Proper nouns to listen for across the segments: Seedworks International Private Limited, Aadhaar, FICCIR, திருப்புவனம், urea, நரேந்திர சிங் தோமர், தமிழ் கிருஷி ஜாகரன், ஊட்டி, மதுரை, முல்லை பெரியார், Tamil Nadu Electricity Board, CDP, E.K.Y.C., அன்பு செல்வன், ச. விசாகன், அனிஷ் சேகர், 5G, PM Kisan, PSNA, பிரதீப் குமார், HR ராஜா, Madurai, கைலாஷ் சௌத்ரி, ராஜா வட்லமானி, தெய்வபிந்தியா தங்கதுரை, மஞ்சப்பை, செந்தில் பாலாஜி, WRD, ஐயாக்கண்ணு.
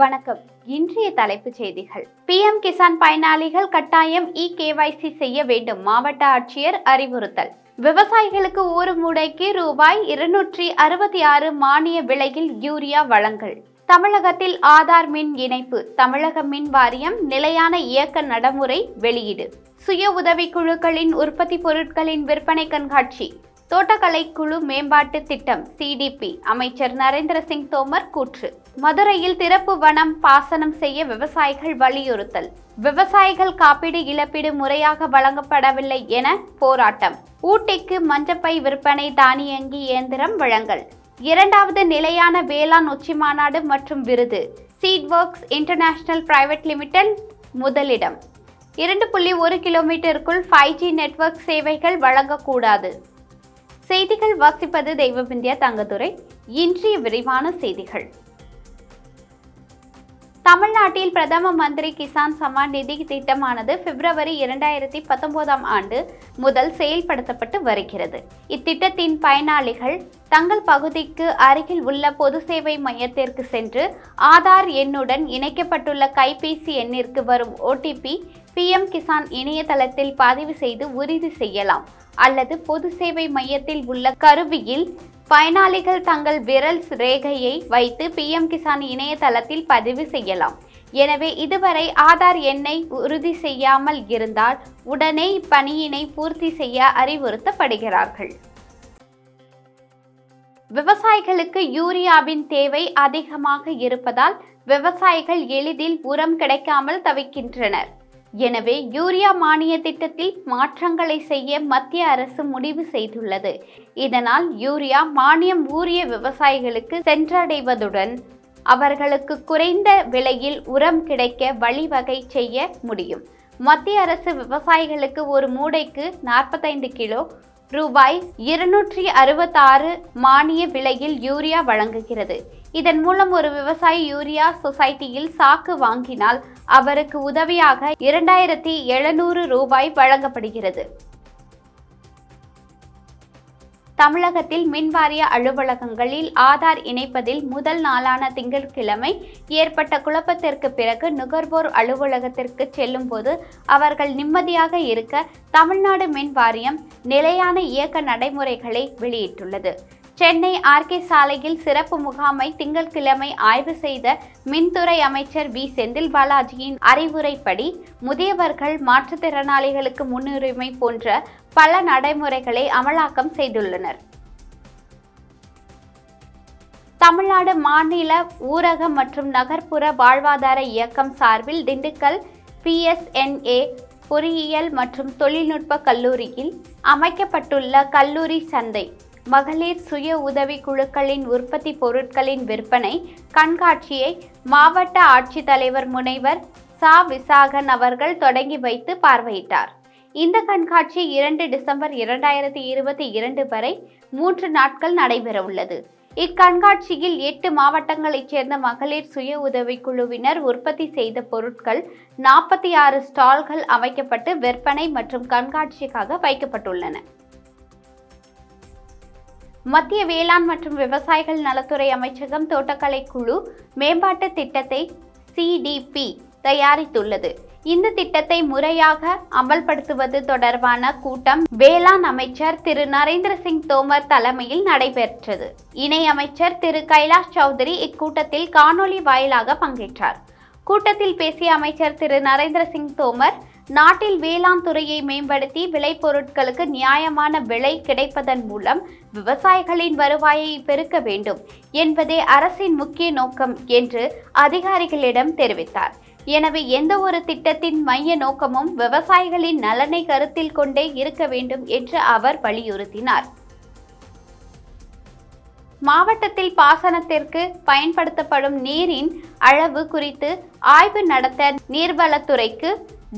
வணக்கம். இன்றைய தலைப்புச் செய்திகள். PM Kisan பயனாளிகள் கட்டாயம் E.K.Y.C. செய்ய வேண்டும். மாவட்ட ஆட்சியர் அறிவுறுத்தல். விவசாயிகளுக்கு ஒரு மூடைக்கு ரூபாய் 266 மானிய விலையில் யூரியா வழங்கல். தமிழகத்தில் ஆதார் மின் இணைப்பு. தமிழக மின் வாரியம் நிலையான இயக்க நடைமுறை வெளியீடு. சுய உதவி குழுக்களின் உற்பத்தி பொருட்களின் விற்பனை கண்காட்சி. தோட்டக்கலை குழு மேம்பாட்டு திட்டம் CDP அமைச்சர் நரேந்திர சிங் தோமர் கூற்று. மதுரையில் திறப்பு வனம் பாசனம் செய்ய விவசாயிகள் வலியுறுத்தல். விவசாயிகள் காப்பீடு இழப்பீடு முறையாக வழங்கப்படவில்லை என போராட்டம். ஊட்டிக்கு மஞ்சப்பை விற்பனை தானியங்கி இயந்திரம் வழங்கல். இரண்டாவது நிலையான வேளாண் உச்சிமாநாடு மற்றும் விருது. Seedworks International Private Limited முதலிடம். 2.1 கிலோமீட்டருக்குள் 5G நெட்வொர்க் சேவைகள் வழங்கக்கூடாது. செய்திகள் வாசிப்பது தெய்வபிந்தியா தங்கதுரை. இன்றைய விரிவான செய்திகள். தமிழ்நாட்டில் பிரதம மந்திரி கிசான் சம்மான் நிதி திட்டமானது February 2019 ஆம் ஆண்டு முதல் செயல்படுத்தப்பட்டு வருகிறது. இத்திட்டத்தின் பயனாளிகள் தங்கள் பகுதிக்கு அருகில் உள்ள பொது சேவை மையத்திற்கு சென்று ஆதார் எண்ணுடன் இணைக்கப்பட்டுள்ள கைபேசி எண்ணிற்கு வரும் OTP PM கிசான் இணையதளத்தில் பதிவு செய்து உறுதி செய்யலாம். அல்லது பொது சேவை மையத்தில் உள்ள கருவியில் பயனாளிகள் தங்கள் விரல் ரேகையை வைத்து PM கிசான் இணையதளத்தில் பதிவு செய்யலாம். எனவே இதுவரை ஆதார் எண்ணை உறுதி செய்யாமல் இருந்தால் உடனே இப்பணியினை பூர்த்தி செய்ய அறிவுறுத்தப்படுகிறார்கள். விவசாயிகளுக்கு யூரியாவின் தேவை அதிகமாக இருப்பதால் விவசாயிகள் எளிதில் உரம் கிடைக்காமல் தவிக்கின்றனர். எனவே யூரியா மானிய திட்டத்தில் மாற்றங்களை செய்ய மத்திய அரசு முடிவு செய்துள்ளது. இதனால் யூரியா மானியம் ஊரிய விவசாயிகளுக்கு சென்றடைவதுடன் அவர்களுக்கு குறைந்த விலையில் உரம் கிடைக்க வழிவகை செய்ய முடியும். மத்திய அரசு விவசாயிகளுக்கு ஒரு மூடைக்கு 45 கிலோ ரூபாய் 266 மானிய விலையில் யூரியா வழங்குகிறது. இதன் மூலம் ஒரு விவசாயி யூரியா சொசைட்டியில் சாக்கு வாங்கினால் அவருக்கு உதவியாக 2700 ரூபாய் வழங்கப்படுகிறது. தமிழகத்தில் மின்வாரிய அலுவலகங்களில் ஆதார் இணைப்பதில் முதல் நாளான திங்கட்கிழமை ஏற்பட்ட குழப்பத்திற்கு பிறகு நுகர்வோர் அலுவலகத்திற்கு செல்லும் போது அவர்கள் நிம்மதியாக இருக்க தமிழ்நாடு மின் வாரியம் நிலையான இயக்க நடைமுறைகளை வெளியிட்டுள்ளது. சென்னை RK சாலையில் சிறப்பு முகாமை திங்கட்கிழமை ஆய்வு செய்த மின்துறை அமைச்சர் V. செந்தில் பாலாஜியின் அறிவுரைப்படி முதியவர்கள், மாற்றுத்திறனாளிகளுக்கு முன்னுரிமை போன்ற பல நடைமுறைகளை அமலாக்கம் செய்துள்ளனர். தமிழ்நாடு மாநில ஊரக மற்றும் நகர்ப்புற வாழ்வாதார இயக்கம் சார்பில் திண்டுக்கல் PSNA பொறியியல் மற்றும் தொழில்நுட்ப கல்லூரியில் அமைக்கப்பட்டுள்ள கல்லூரி சந்தை, மகளிர் சுய உதவி குழுக்களின் உற்பத்தி பொருட்களின் விற்பனை கண்காட்சியை மாவட்ட ஆட்சித்தலைவர் முனைவர் ச. விசாகன் அவர்கள் தொடங்கி வைத்து பார்வையிட்டார். இந்த கண்காட்சி 2 டிசம்பர் 2022 வரை 3 நாட்கள் நடைபெறவுள்ளது. இக்கண்காட்சியில் 8 மாவட்டங்களைச் சேர்ந்த மகளிர் சுய உதவி குழுவினர் உற்பத்தி செய்த பொருட்கள் 46 ஸ்டால்கள் அமைக்கப்பட்டு விற்பனை மற்றும் கண்காட்சிக்காக வைக்கப்பட்டுள்ளன. மத்திய வேளாண் மற்றும் விவசாயிகள் நலத்துறை அமைச்சகம் தோட்டக்கலை குழு மேம்பாட்டு திட்டத்தை CDP தயாரித்துள்ளது. இந்த திட்டத்தை முறையாக அமல்படுத்துவது தொடர்பான கூட்டம் வேளாண் அமைச்சர் திரு நரேந்திர சிங் தோமர் தலைமையில் நடைபெற்றது. இணை அமைச்சர் திரு கைலாஷ் சௌத்ரி இக்கூட்டத்தில் காணொலி வாயிலாக பங்கேற்றார். கூட்டத்தில் பேசிய அமைச்சர் திரு நரேந்திர சிங் தோமர், நாட்டில் வேளாண் துறையை மேம்படுத்தி விளைபொருட்களுக்கு நியாயமான விலை கிடைப்பதன் மூலம் விவசாயிகளின் வருவாயை பெருக்க வேண்டும் என்பதே அரசின் முக்கிய நோக்கம் என்று அதிகாரிகளிடம் தெரிவித்தார். எனவே எந்த ஒரு திட்டத்தின் மைய நோக்கமும் விவசாயிகளின் நலனை கருத்தில் கொண்டே இருக்க வேண்டும் என்று அவர் வலியுறுத்தினார். மாவட்டத்தில் பாசனத்திற்கு பயன்படுத்தப்படும் நீரின் அளவு குறித்து ஆய்வு நடத்த நீர்வளத்துறைக்கு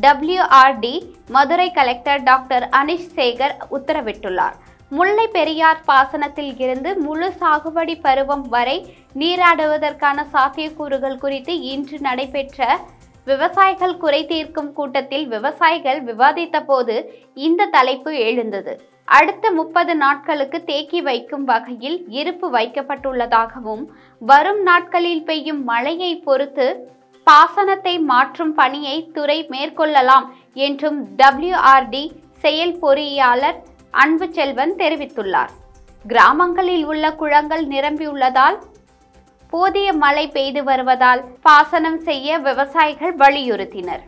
WRD மதுரை collector doctor அனிஷ் சேகர் உத்தரவிட்டுள்ளார். முல்லை பெரியார் பாசனத்தில் இருந்து முழு சாகுபடி பருவம் வரை நீராடுவதற்கான சாத்தியக்கூறுகள் குறித்து இன்று நடைபெற்ற விவசாயிகள் குறை தீர்க்கும் கூட்டத்தில் விவசாயிகள் விவாதித்த போது இந்த தலைப்பு எழுந்தது. அடுத்த 30 நாட்களுக்கு தேக்கி வைக்கும் வகையில் இருப்பு வைக்கப்பட்டுள்ளதாகவும் வரும் நாட்களில் பெய்யும் மழையை பொறுத்து பாசனத்தை மாற்றும் பணியை துறை மேற்கொள்ளலாம் என்றும் WRD செயல் பொறியாளர் அன்பு செல்வன் தெரிவித்துள்ளார். கிராமங்களில் உள்ள குளங்கள் நிரம்பியுள்ளதால் போதிய மழை பெய்து வருவதால் பாசனம் செய்ய விவசாயிகள் வலியுறுத்தினர்.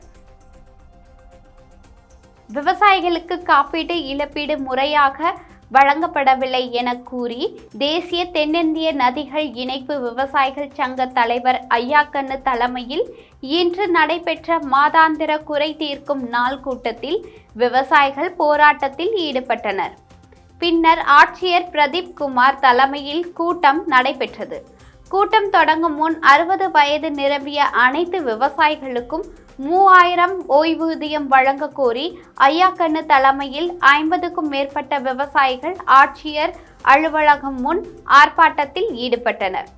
விவசாயிகளுக்கு காப்பீட்டு இழப்பீடு முறையாக வழங்கப்படவில்லை என கூறி தேசிய தென்னிந்திய நதிகள் இணைப்பு விவசாயிகள் சங்க தலைவர் ஐயாக்கண்ணு தலைமையில் இன்று நடைபெற்ற மாதாந்திர குறை தீர்க்கும் நாள் கூட்டத்தில் விவசாயிகள் போராட்டத்தில் ஈடுபட்டனர். பின்னர் ஆட்சியர் பிரதீப் குமார் தலைமையில் கூட்டம் நடைபெற்றது. கூட்டம் தொடங்கும் முன் 60 வயது நிரம்பிய அனைத்து விவசாயிகளுக்கும் 3000 ஓய்வூதியம் வழங்க கோரி ஐயாக்கண்ணு தலைமையில் 50க்கும் மேற்பட்ட விவசாயிகள் ஆட்சியர் அலுவலகம் முன் ஆர்ப்பாட்டத்தில் ஈடுபட்டனர்.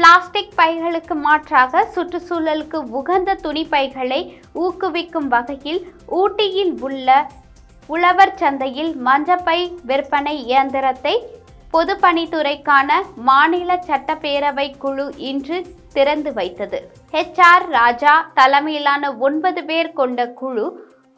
பிளாஸ்டிக் பைகளுக்கு மாற்றாக சுற்றுச்சூழலுக்கு உகந்த துணி பைகளை ஊக்குவிக்கும் வகையில் ஊட்டியில் உள்ள உழவர் சந்தையில் மஞ்சப்பை விற்பனை இயந்திரத்தை பொதுப்பணித்துறைக்கான மாநில சட்டப்பேரவை குழு இன்று திறந்து வைத்தது. HR ராஜா தலைமையிலான 9 பேர் கொண்ட குழு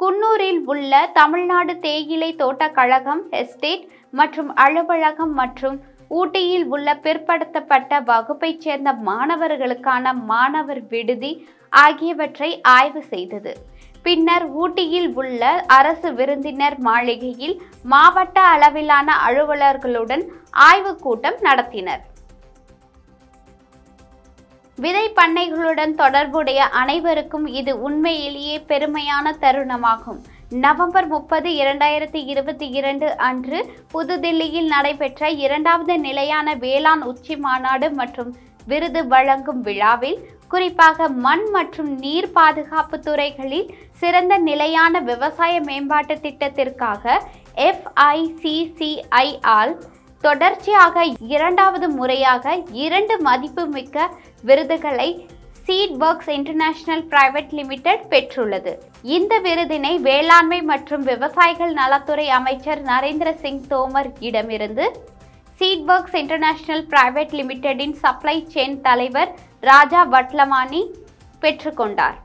குன்னூரில் உள்ள தமிழ்நாடு தேயிலை தோட்ட கழகம் எஸ்டேட் மற்றும் அலுவலகம் மற்றும் ஊட்டியில் உள்ள பிற்படுத்தப்பட்ட வகுப்பைச் சேர்ந்த மாணவர்களுக்கான மாணவர் விடுதி ஆகியவற்றை ஆய்வு செய்தது. பின்னர் ஊட்டியில் உள்ள அரசு விருந்தினர் மாளிகையில் மாவட்ட அளவிலான அலுவலர்களுடன் ஆய்வுக் கூட்டம் நடத்தினர். விதை பண்ணைகளுடன் தொடர்புடைய அனைவருக்கும் இது உண்மையிலேயே பெருமையான தருணமாகும். நவம்பர் 30, 2022 அன்று புதுதில்லியில் நடைபெற்ற 2வது நிலையான வேளாண் உச்சி மாநாடு மற்றும் விருது வழங்கும் விழாவில் குறிப்பாக மண் மற்றும் நீர் பாதுகாப்பு துறைகளில் சிறந்த நிலையான விவசாய மேம்பாட்டு திட்டத்திற்காக FICCIR ஆல் தொடர்ச்சியாக 2வது முறையாக 2 மதிப்புமிக்க விருதுகளை Seedworks International Private Limited பெற்றுள்ளது. இந்த விருதினை வேளாண்மை மற்றும் விவசாயிகள் நலத்துறை அமைச்சர் நரேந்திர சிங் தோமர் இடமிருந்து Seedworks International Private Limited இன் சப்ளை செயின் தலைவர் ராஜா வட்லமானி பெற்றுக்கொண்டார்.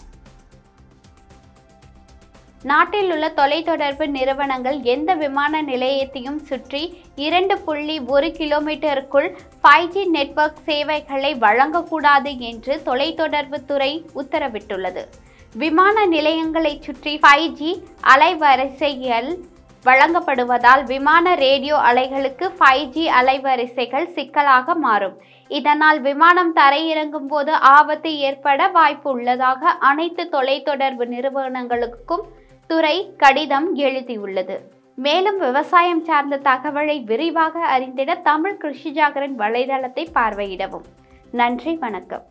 நாட்டில் உள்ள தொலைத்தொடர்பு நிறுவனங்கள் எந்த விமான நிலையத்தையும் சுற்றி 2.1 கிலோமீட்டருக்குள் 5G நெட்வொர்க் சேவைகளை வழங்கக்கூடாது என்று தொலைத்தொடர்புத்துறை உத்தரவிட்டுள்ளது. விமான நிலையங்களை சுற்றி 5G அலைவரிசைகள் வழங்கப்படுவதால் விமான ரேடியோ அலைகளுக்கு 5G அலைவரிசைகள் சிக்கலாக மாறும். இதனால் விமானம் தரையிறங்கும் போது ஆபத்து ஏற்பட வாய்ப்பு உள்ளதாக அனைத்து தொலைத்தொடர்பு நிறுவனங்களுக்கும் துறை கடிதம் எழுதியுள்ளது. மேலும் விவசாயம் சார்ந்த தகவலை விரிவாக அறிந்திட தமிழ் கிருஷி ஜாகரன் வலைதளத்தை பார்வையிடவும். நன்றி, வணக்கம்.